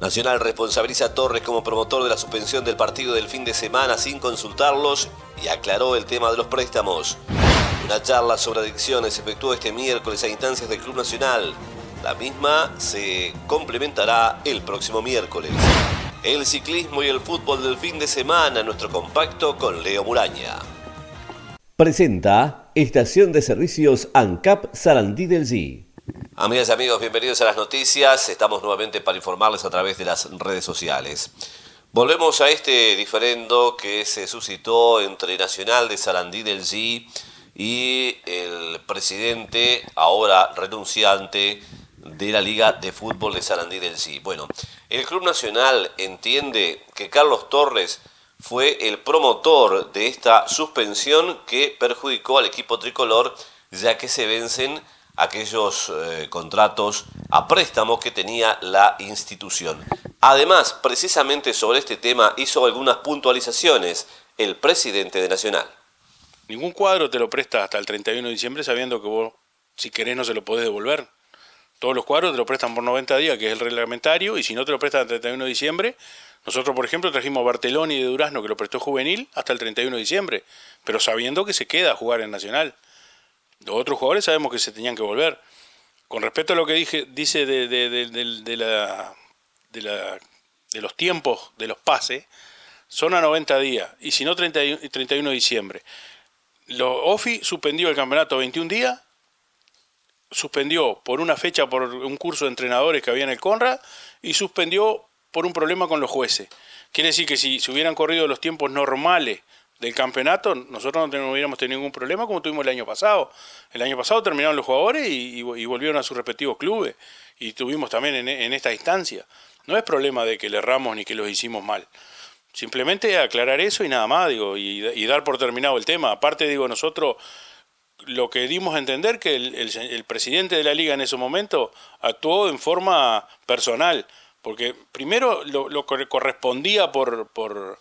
Nacional responsabiliza a Torres como promotor de la suspensión del partido del fin de semana sin consultarlos y aclaró el tema de los préstamos. Una charla sobre adicciones se efectuó este miércoles a instancias del Club Nacional. La misma se complementará el próximo miércoles. El ciclismo y el fútbol del fin de semana, nuestro compacto con Leo Muraña. Presenta Estación de Servicios ANCAP Sarandí del Yi. Amigas y amigos, bienvenidos a las noticias. Estamos nuevamente para informarles a través de las redes sociales. Volvemos a este diferendo que se suscitó entre Nacional de Sarandí del Yi y el presidente, ahora renunciante, de la Liga de Fútbol de Sarandí del Yi. Bueno, el Club Nacional entiende que Carlos Torres fue el promotor de esta suspensión que perjudicó al equipo tricolor, ya que se vencen aquellos contratos a préstamo que tenía la institución. Además, precisamente sobre este tema hizo algunas puntualizaciones el presidente de Nacional. Ningún cuadro te lo presta hasta el 31 de diciembre sabiendo que vos, si querés, no se lo podés devolver. Todos los cuadros te lo prestan por 90 días, que es el reglamentario, y si no te lo prestan hasta el 31 de diciembre, nosotros, por ejemplo, trajimos a Barteloni de Durazno, que lo prestó Juvenil, hasta el 31 de diciembre, pero sabiendo que se queda a jugar en Nacional. Los otros jugadores sabemos que se tenían que volver. Con respecto a lo que dice de los tiempos de los pases, son a 90 días, y si no 31 de diciembre. OFI suspendió el campeonato 21 días, suspendió por una fecha por un curso de entrenadores que había en el Conrad y suspendió por un problema con los jueces. Quiere decir que si se hubieran corrido los tiempos normales del campeonato, nosotros no hubiéramos tenido ningún problema como tuvimos el año pasado. El año pasado terminaron los jugadores y volvieron a sus respectivos clubes. Y tuvimos también en esta instancia. No es problema de que le erramos ni que los hicimos mal. Simplemente aclarar eso y nada más, digo, y dar por terminado el tema. Aparte, digo, nosotros lo que dimos a entender que el presidente de la Liga en ese momento actuó en forma personal. Porque primero lo que correspondía por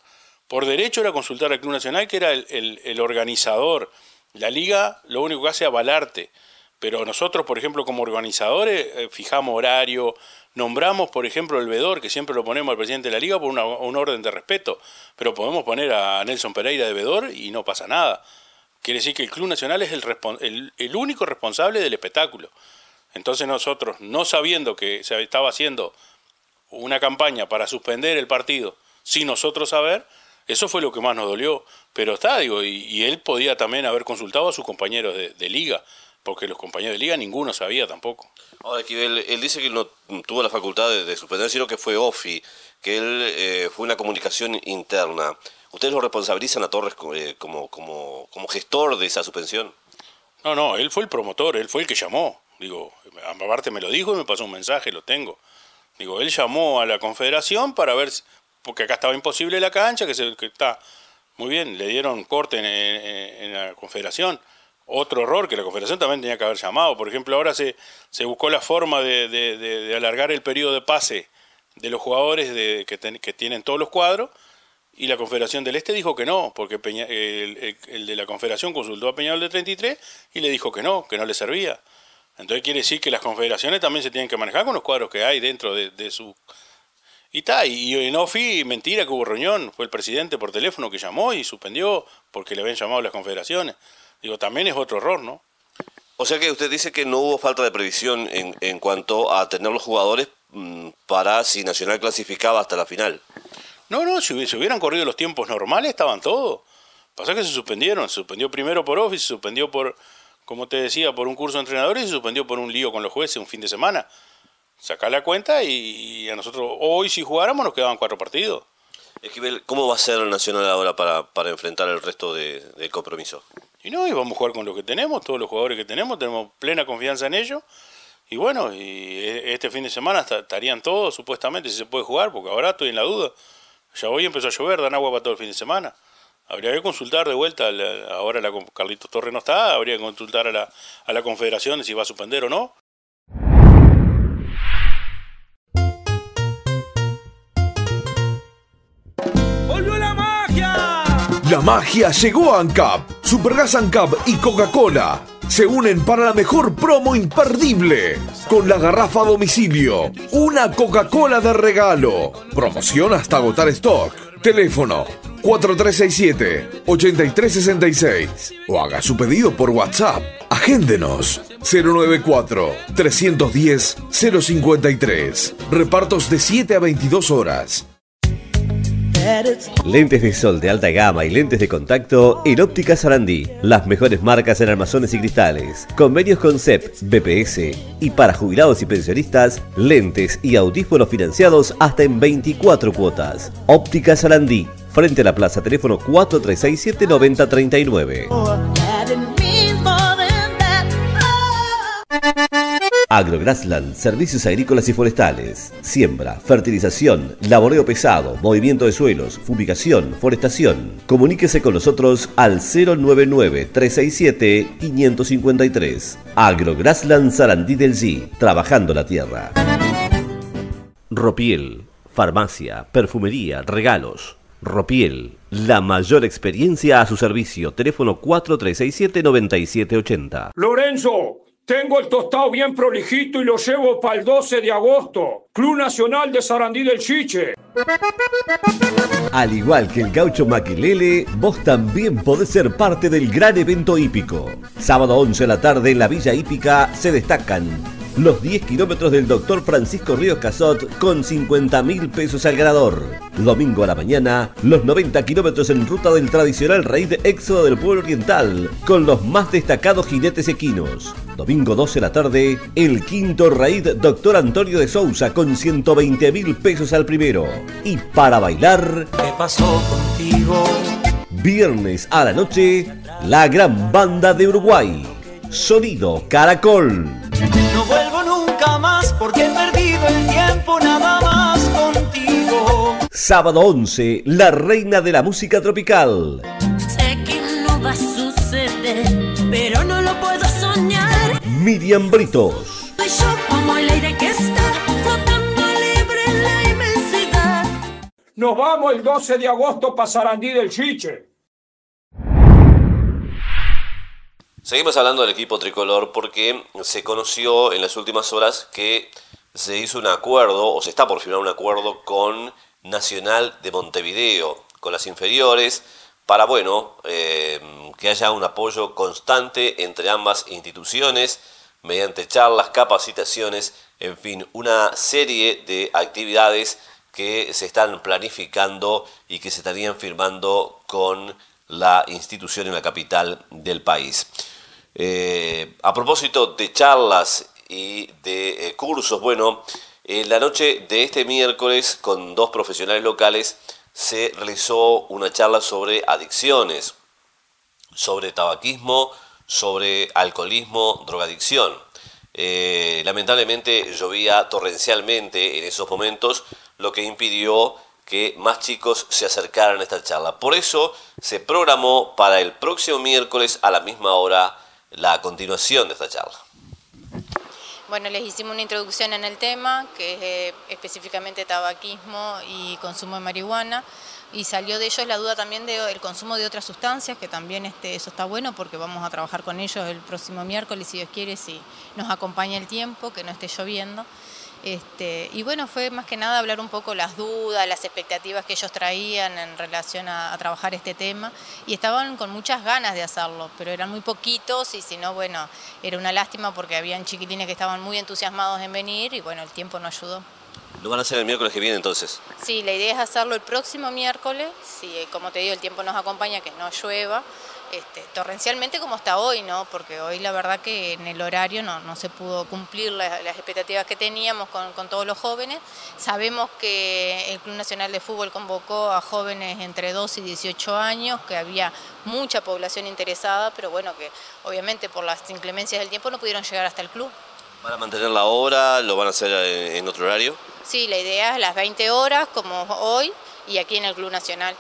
derecho era consultar al Club Nacional, que era el organizador. La Liga lo único que hace es avalarte. Pero nosotros, por ejemplo, como organizadores, fijamos horario, nombramos, por ejemplo, el vedor, que siempre lo ponemos al presidente de la Liga por un orden de respeto. Pero podemos poner a Nelson Pereira de vedor y no pasa nada. Quiere decir que el Club Nacional es el único responsable del espectáculo. Entonces nosotros, no sabiendo que se estaba haciendo una campaña para suspender el partido sin nosotros saber, eso fue lo que más nos dolió. Pero está, digo, y él podía también haber consultado a sus compañeros de Liga, porque los compañeros de Liga ninguno sabía tampoco. Ahora, aquí él dice que no tuvo la facultad de suspender, sino que fue OFI, que él fue una comunicación interna. ¿Ustedes lo responsabilizan a Torres como gestor de esa suspensión? No, él fue el promotor, él fue el que llamó. Digo, aparte me lo dijo y me pasó un mensaje, lo tengo. Digo, él llamó a la Confederación para ver, porque acá estaba imposible la cancha, que está muy bien, le dieron corte en la Confederación. Otro error, que la Confederación también tenía que haber llamado. Por ejemplo, ahora se buscó la forma de alargar el periodo de pase de los jugadores que tienen todos los cuadros, y la Confederación del Este dijo que no, porque el de la Confederación consultó a Peñarol de 33 y le dijo que no le servía. Entonces quiere decir que las confederaciones también se tienen que manejar con los cuadros que hay dentro de su... Y en OFI, mentira que hubo reunión, fue el presidente por teléfono que llamó y suspendió porque le habían llamado las confederaciones. Digo, también es otro error, ¿no? O sea que usted dice que no hubo falta de previsión en cuanto a tener los jugadores para si Nacional clasificaba hasta la final. No, si hubieran corrido los tiempos normales estaban todos. Pasa que se suspendieron, se suspendió primero por OFI, se suspendió por... Como te decía, por un curso de entrenadores y se suspendió por un lío con los jueces un fin de semana. Sacá la cuenta y a nosotros hoy si jugáramos nos quedaban 4 partidos. Esquivel, ¿cómo va a ser el Nacional ahora para enfrentar el resto del compromiso? Y vamos a jugar con lo que tenemos, todos los jugadores que tenemos plena confianza en ellos. Y bueno, y este fin de semana estarían todos supuestamente, si se puede jugar, porque ahora estoy en la duda. Ya hoy empezó a llover, dan agua para todo el fin de semana. Habría que consultar de vuelta, ahora Carlitos Torres no está, habría que consultar a la Confederación si va a suspender o no. ¡Volvió la magia! La magia llegó a ANCAP. Supergas ANCAP y Coca-Cola se unen para la mejor promo imperdible con la garrafa a domicilio. una Coca-Cola de regalo. Promoción hasta agotar stock. Teléfono 4367-8366 o haga su pedido por WhatsApp. Agéndenos 094-310-053. Repartos de 7 a 22 horas. Lentes de sol de alta gama y lentes de contacto en Óptica Sarandí. Las mejores marcas en armazones y cristales. Convenios con CEP, BPS y para jubilados y pensionistas, lentes y audífonos financiados hasta en 24 cuotas. Óptica Sarandí, frente a la plaza, teléfono 4367-9039. AgroGrassland, servicios agrícolas y forestales, siembra, fertilización, laboreo pesado, movimiento de suelos, fumigación, forestación. Comuníquese con nosotros al 099-367-553. AgroGrassland Sarandí del Yi, trabajando la tierra. Ropiel, farmacia, perfumería, regalos. Ropiel, la mayor experiencia a su servicio. Teléfono 4367-9780. Lorenzo, tengo el tostado bien prolijito y lo llevo para el 12 de agosto. Club Nacional de Sarandí del Chiche. Al igual que el gaucho Maquilele, vos también podés ser parte del gran evento hípico. Sábado 11 de la tarde en la Villa Hípica se destacan los 10 kilómetros del Dr. Francisco Ríos Casot con 50.000 pesos al ganador. Domingo a la mañana, los 90 kilómetros en ruta del tradicional raid Éxodo del Pueblo Oriental con los más destacados jinetes equinos. Domingo 12 de la tarde, el quinto raid Dr. Antonio de Sousa con 120.000 pesos al primero. Y para bailar, ¿qué pasó contigo? Viernes a la noche, la gran banda de Uruguay. Sonido Caracol. No vuelvo nunca más porque he perdido el tiempo nada más contigo. Sábado 11, la reina de la música tropical. Sé que no va a suceder, pero no lo puedo soñar. Miriam Britos. Soy yo como el aire que está flotando libre en la inmensidad. Nos vamos el 12 de agosto para Sarandí del Chiche. Seguimos hablando del equipo tricolor porque se conoció en las últimas horas que se hizo un acuerdo, o se está por firmar un acuerdo con Nacional de Montevideo, con las inferiores, para bueno, que haya un apoyo constante entre ambas instituciones, mediante charlas, capacitaciones, en fin, una serie de actividades que se están planificando y que se estarían firmando con la institución en la capital del país. A propósito de charlas y de cursos, bueno, en la noche de este miércoles con dos profesionales locales se realizó una charla sobre adicciones, sobre tabaquismo, sobre alcoholismo, drogadicción. Lamentablemente llovía torrencialmente en esos momentos, lo que impidió que más chicos se acercaran a esta charla. Por eso se programó para el próximo miércoles a la misma hora la continuación de esta charla. Bueno, les hicimos una introducción en el tema, que es específicamente tabaquismo y consumo de marihuana, y salió de ellos la duda también del consumo de otras sustancias, que también eso está bueno porque vamos a trabajar con ellos el próximo miércoles, si Dios quiere, si nos acompaña el tiempo, que no esté lloviendo. Y bueno, fue más que nada hablar un poco las dudas, las expectativas que ellos traían en relación a trabajar este tema, y estaban con muchas ganas de hacerlo, pero eran muy poquitos y si no, bueno, era una lástima porque habían chiquitines que estaban muy entusiasmados en venir y bueno, el tiempo no ayudó. ¿Lo van a hacer el miércoles que viene entonces? Sí, la idea es hacerlo el próximo miércoles, si como te digo el tiempo nos acompaña, que no llueva. Torrencialmente como está hoy, ¿no? Porque hoy la verdad que en el horario no se pudo cumplir las expectativas que teníamos con todos los jóvenes. Sabemos que el Club Nacional de Fútbol convocó a jóvenes entre 12 y 18 años, que había mucha población interesada, pero bueno, que obviamente por las inclemencias del tiempo no pudieron llegar hasta el club. ¿Van a mantener la hora? ¿Lo van a hacer en otro horario? Sí, la idea es las 20 horas como hoy y aquí en el Club Nacional.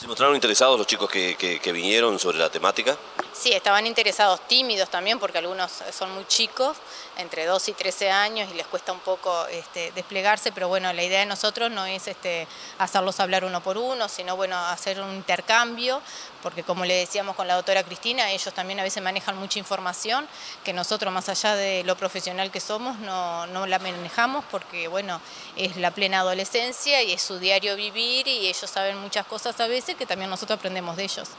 ¿Se mostraron interesados los chicos que vinieron sobre la temática? Sí, estaban interesados, tímidos también, porque algunos son muy chicos, entre 2 y 13 años, y les cuesta un poco desplegarse, pero bueno, la idea de nosotros no es hacerlos hablar uno por uno, sino bueno, hacer un intercambio, porque como le decíamos con la doctora Cristina, ellos también a veces manejan mucha información, que nosotros más allá de lo profesional que somos, no la manejamos, porque bueno, es la plena adolescencia y es su diario vivir, y ellos saben muchas cosas a veces que también nosotros aprendemos de ellos.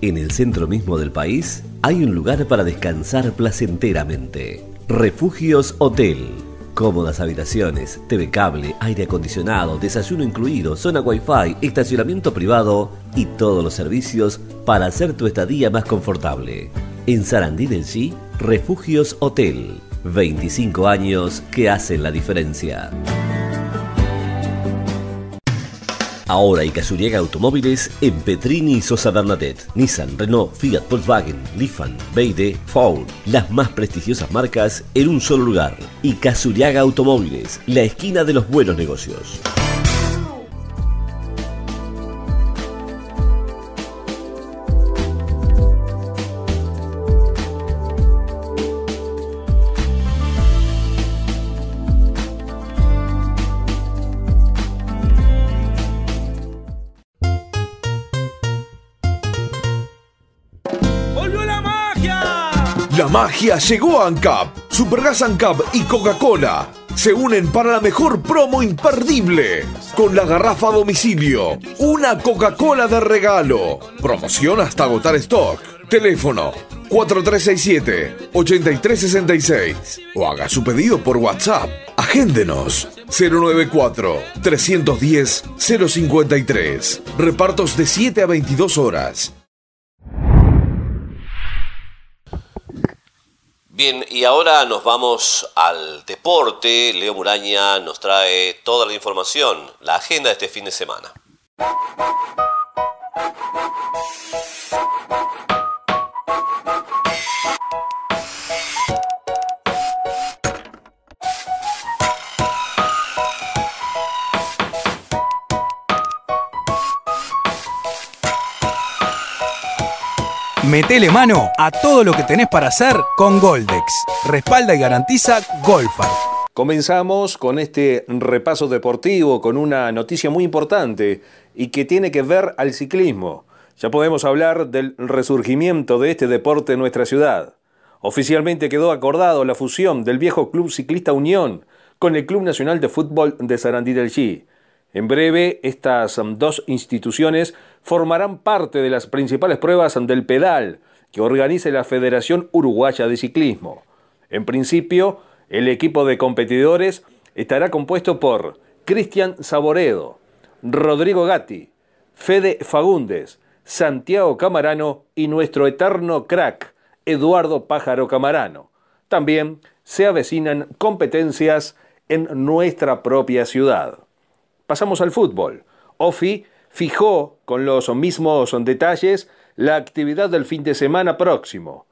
En el centro mismo del país hay un lugar para descansar placenteramente. Refugios Hotel. Cómodas habitaciones, TV cable, aire acondicionado, desayuno incluido, zona wifi, estacionamiento privado y todos los servicios para hacer tu estadía más confortable. En Sarandí del Yi, Refugios Hotel. 25 años que hacen la diferencia. Ahora Icazuriaga Automóviles en Petrini y Sosa Bernadet. Nissan, Renault, Fiat, Volkswagen, Lifan, Beide, Ford. Las más prestigiosas marcas en un solo lugar. Icazuriaga Automóviles, la esquina de los buenos negocios. Magia llegó a ANCAP. Supergas ANCAP y Coca-Cola se unen para la mejor promo imperdible. Con la garrafa a domicilio, una Coca-Cola de regalo. Promoción hasta agotar stock. Teléfono 4367-8366 o haga su pedido por WhatsApp. Agéndenos 094-310-053. Repartos de 7 a 22 horas. Bien, y ahora nos vamos al deporte. Leo Muraña nos trae toda la información, la agenda de este fin de semana. Metele mano a todo lo que tenés para hacer con Goldex. Respalda y garantiza Golfar. Comenzamos con este repaso deportivo con una noticia muy importante y que tiene que ver al ciclismo. Ya podemos hablar del resurgimiento de este deporte en nuestra ciudad. Oficialmente quedó acordado la fusión del viejo Club Ciclista Unión con el Club Nacional de Fútbol de Sarandí del Yi. En breve, estas dos instituciones formarán parte de las principales pruebas del pedal que organiza la Federación Uruguaya de Ciclismo. En principio, el equipo de competidores estará compuesto por Cristian Saboredo, Rodrigo Gatti, Fede Fagundes, Santiago Camarano y nuestro eterno crack, Eduardo Pájaro Camarano. También se avecinan competencias en nuestra propia ciudad. Pasamos al fútbol. Ofi fijó con los mismos detalles la actividad del fin de semana próximo.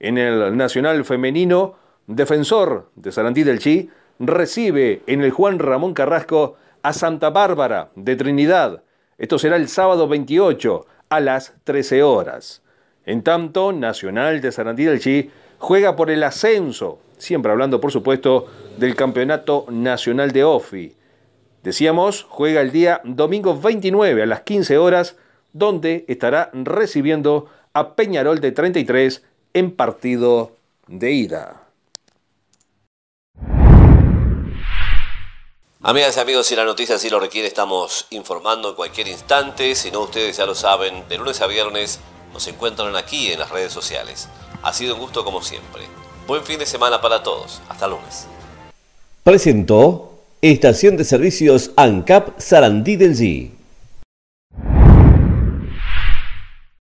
En el Nacional Femenino, Defensor de Sarandí del Yi recibe en el Juan Ramón Carrasco a Santa Bárbara de Trinidad. Esto será el sábado 28 a las 13 horas. En tanto, Nacional de Sarandí del Yi juega por el ascenso, siempre hablando por supuesto del Campeonato Nacional de Ofi. Decíamos, juega el día domingo 29 a las 15 horas, donde estará recibiendo a Peñarol de 33 en partido de ida. Amigas y amigos, si la noticia así lo requiere, estamos informando en cualquier instante. Si no, ustedes ya lo saben, de lunes a viernes nos encuentran aquí en las redes sociales. Ha sido un gusto como siempre. Buen fin de semana para todos. Hasta lunes. Presentó Estación de Servicios ANCAP Sarandí del Yi.